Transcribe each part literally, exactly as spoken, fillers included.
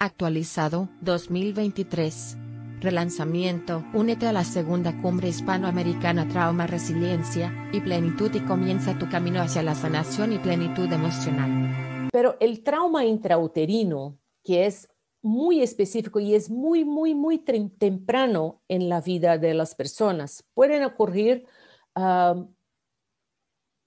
Actualizado, dos mil veintitrés. Relanzamiento. Únete a la segunda cumbre hispanoamericana Trauma, Resiliencia y Plenitud y comienza tu camino hacia la sanación y plenitud emocional. Pero el trauma intrauterino, que es muy específico y es muy, muy, muy temprano en la vida de las personas, pueden ocurrir uh,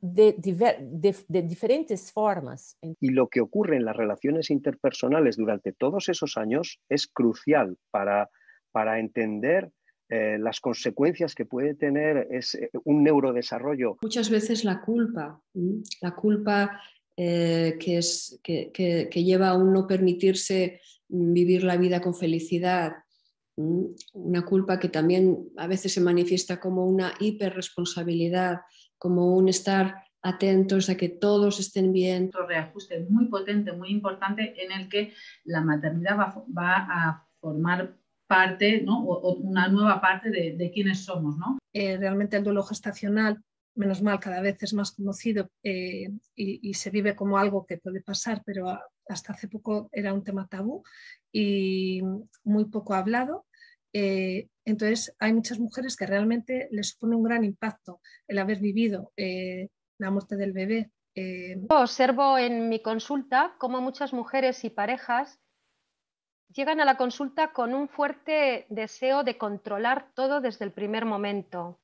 de, de, de, de diferentes formas. Y lo que ocurre en las relaciones interpersonales durante todos esos años es crucial para, para entender eh, las consecuencias que puede tener ese, un neurodesarrollo. Muchas veces la culpa, ¿sí? la culpa eh, que, es, que, que, que lleva a un no permitirse vivir la vida con felicidad, una culpa que también a veces se manifiesta como una hiperresponsabilidad, como un estar atentos a que todos estén bien. Un reajuste muy potente, muy importante, en el que la maternidad va, va a formar parte, ¿no? o, o una nueva parte de, de quienes somos, ¿no? Eh, realmente el duelo gestacional, menos mal, cada vez es más conocido eh, y, y se vive como algo que puede pasar, pero a, hasta hace poco era un tema tabú y muy poco hablado. Eh, entonces hay muchas mujeres que realmente les supone un gran impacto el haber vivido eh, la muerte del bebé. Eh. Observo en mi consulta cómo muchas mujeres y parejas llegan a la consulta con un fuerte deseo de controlar todo desde el primer momento.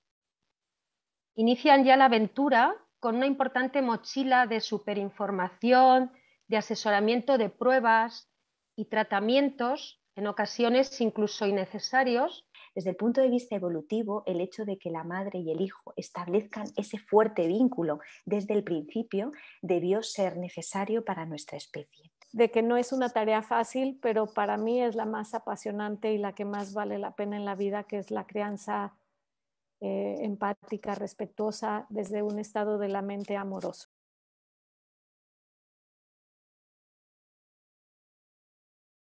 Inician ya la aventura con una importante mochila de superinformación, de asesoramiento de pruebas y tratamientos, en ocasiones incluso innecesarios. Desde el punto de vista evolutivo, el hecho de que la madre y el hijo establezcan ese fuerte vínculo desde el principio debió ser necesario para nuestra especie. De que no es una tarea fácil, pero para mí es la más apasionante y la que más vale la pena en la vida, que es la crianza Eh, empática, respetuosa, desde un estado de la mente amoroso.